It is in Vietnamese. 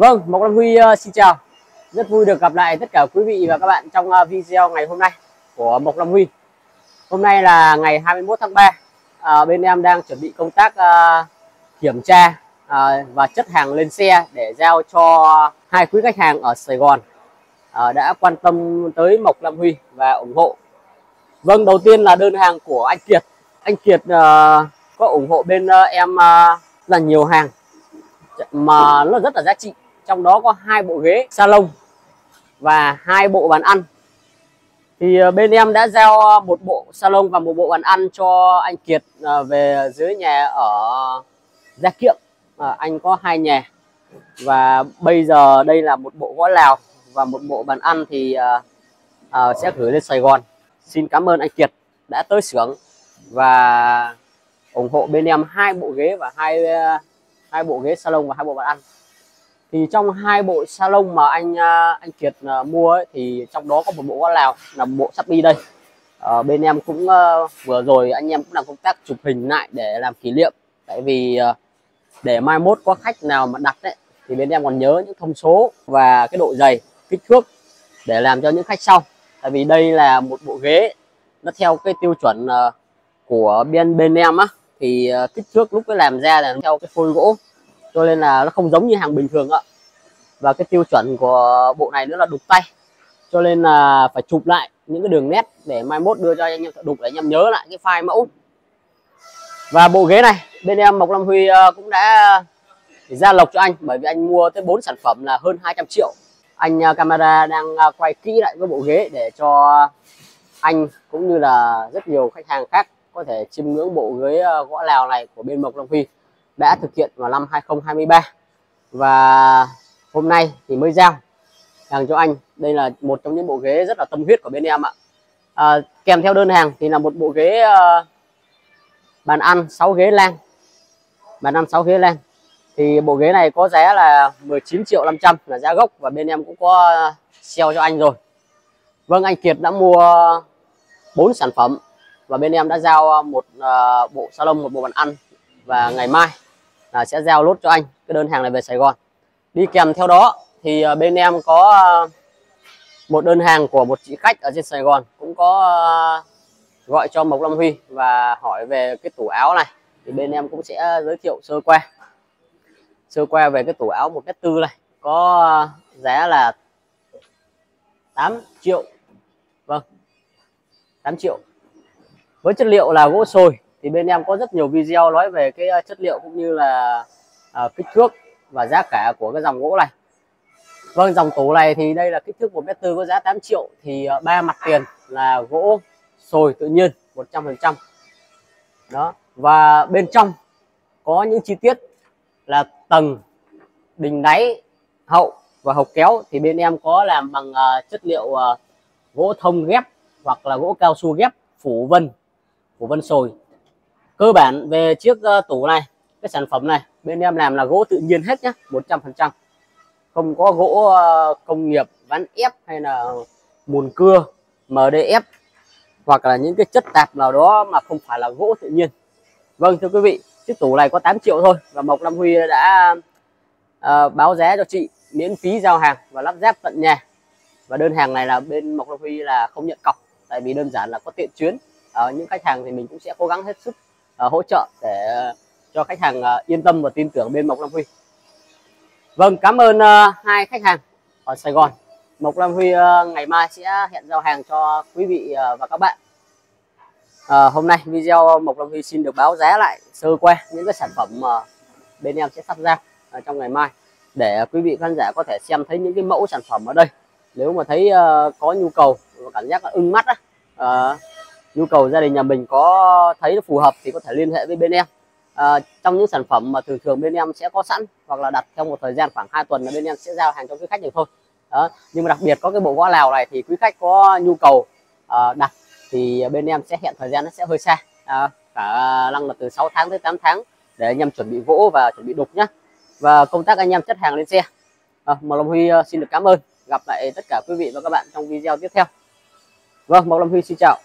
Vâng, Mộc Lâm Huy xin chào. Rất vui được gặp lại tất cả quý vị và các bạn trong video ngày hôm nay của Mộc Lâm Huy. Hôm nay là ngày 21 tháng 3. Bên em đang chuẩn bị công tác kiểm tra và chất hàng lên xe để giao cho hai quý khách hàng ở Sài Gòn đã quan tâm tới Mộc Lâm Huy và ủng hộ. Vâng, đầu tiên là đơn hàng của anh Kiệt. Anh Kiệt có ủng hộ bên em là nhiều hàng mà nó rất là giá trị, trong đó có hai bộ ghế salon và hai bộ bàn ăn. Thì bên em đã giao một bộ salon và một bộ bàn ăn cho anh Kiệt về dưới nhà ở Gia Kiệm. Anh có hai nhà và bây giờ đây là một bộ gõ Lào và một bộ bàn ăn thì sẽ gửi lên Sài Gòn. Xin cảm ơn anh Kiệt đã tới xưởng và ủng hộ bên em hai bộ ghế và hai bộ ghế salon và hai bộ bàn ăn. Thì trong hai bộ salon mà anh Kiệt mua ấy, thì trong đó có một bộ gỗ Lào là bộ sắp đi đây. Bên em cũng vừa rồi anh em cũng làm công tác chụp hình lại để làm kỷ niệm, tại vì để mai mốt có khách nào mà đặt đấy thì bên em còn nhớ những thông số và cái độ dày, kích thước để làm cho những khách sau. Tại vì đây là một bộ ghế nó theo cái tiêu chuẩn của bên em á, thì kích thước lúc cái làm ra là theo cái phôi gỗ, cho nên là nó không giống như hàng bình thường ạ. Và cái tiêu chuẩn của bộ này nữa là đục tay, cho nên là phải chụp lại những cái đường nét để mai mốt đưa cho anh em thợ đục để anh em nhớ lại cái file mẫu. Và bộ ghế này bên em Mộc Lâm Huy cũng đã ra lộc cho anh, bởi vì anh mua tới 4 sản phẩm là hơn 200 triệu. Anh camera đang quay kỹ lại cái bộ ghế để cho anh cũng như là rất nhiều khách hàng khác có thể chiêm ngưỡng bộ ghế gỗ Lào này của bên Mộc Lâm Huy đã thực hiện vào năm 2023 và hôm nay thì mới giao hàng cho anh. Đây là một trong những bộ ghế rất là tâm huyết của bên em ạ. Kèm theo đơn hàng thì là một bộ ghế bàn ăn 6 ghế lang. Bàn ăn 6 ghế lang thì bộ ghế này có giá là 19.500.000 là giá gốc và bên em cũng có sale cho anh rồi. Vâng, anh Kiệt đã mua 4 sản phẩm và bên em đã giao một bộ salon, một bộ bàn ăn và ngày mai là sẽ giao lốt cho anh cái đơn hàng này về Sài Gòn. Đi kèm theo đó thì bên em có một đơn hàng của một chị khách ở trên Sài Gòn cũng có gọi cho Mộc Lâm Huy và hỏi về cái tủ áo này, thì bên em cũng sẽ giới thiệu sơ qua về cái tủ áo 1m4 này, có giá là 8 triệu. Vâng, 8 triệu. Với chất liệu là gỗ sồi thì bên em có rất nhiều video nói về cái chất liệu cũng như là kích thước và giá cả của cái dòng gỗ này. Vâng, dòng tủ này thì đây là kích thước 1m4 có giá 8 triệu thì ba mặt tiền là gỗ sồi tự nhiên 100% đó, và bên trong có những chi tiết là tầng, đình đáy, hậu và hộc kéo thì bên em có làm bằng chất liệu gỗ thông ghép hoặc là gỗ cao su ghép phủ vân sồi. Cơ bản về chiếc tủ này, cái sản phẩm này bên em làm là gỗ tự nhiên hết nhé, 100%, không có gỗ công nghiệp ván ép hay là mùn cưa MDF hoặc là những cái chất tạp nào đó mà không phải là gỗ tự nhiên. Vâng, thưa quý vị, chiếc tủ này có 8 triệu thôi và Mộc Lâm Huy đã báo giá cho chị miễn phí giao hàng và lắp ráp tận nhà. Và đơn hàng này là bên Mộc Lâm Huy là không nhận cọc, tại vì đơn giản là có tiện chuyến. Những khách hàng thì mình cũng sẽ cố gắng hết sức hỗ trợ để cho khách hàng yên tâm và tin tưởng bên Mộc Lâm Huy. Vâng, cảm ơn hai khách hàng ở Sài Gòn. Mộc Lâm Huy ngày mai sẽ hẹn giao hàng cho quý vị và các bạn. Hôm nay video Mộc Lâm Huy xin được báo giá lại sơ qua những cái sản phẩm mà bên em sẽ sắp ra trong ngày mai, để quý vị khán giả có thể xem thấy những cái mẫu sản phẩm ở đây. Nếu mà thấy có nhu cầu và cảm giác là ưng mắt á, nhu cầu gia đình nhà mình có thấy nó phù hợp thì có thể liên hệ với bên em. Trong những sản phẩm mà thường bên em sẽ có sẵn hoặc là đặt trong một thời gian khoảng 2 tuần là bên em sẽ giao hàng cho quý khách được thôi. Nhưng mà đặc biệt có cái bộ gỗ Lào này thì quý khách có nhu cầu đặt thì bên em sẽ hẹn thời gian nó sẽ hơi xa, khả năng là từ 6 tháng tới 8 tháng để anh em chuẩn bị gỗ và chuẩn bị đục nhé, và công tác anh em chất hàng lên xe. Mộc Lâm Huy xin được cảm ơn, gặp lại tất cả quý vị và các bạn trong video tiếp theo. Vâng, Mộc Lâm Huy xin chào.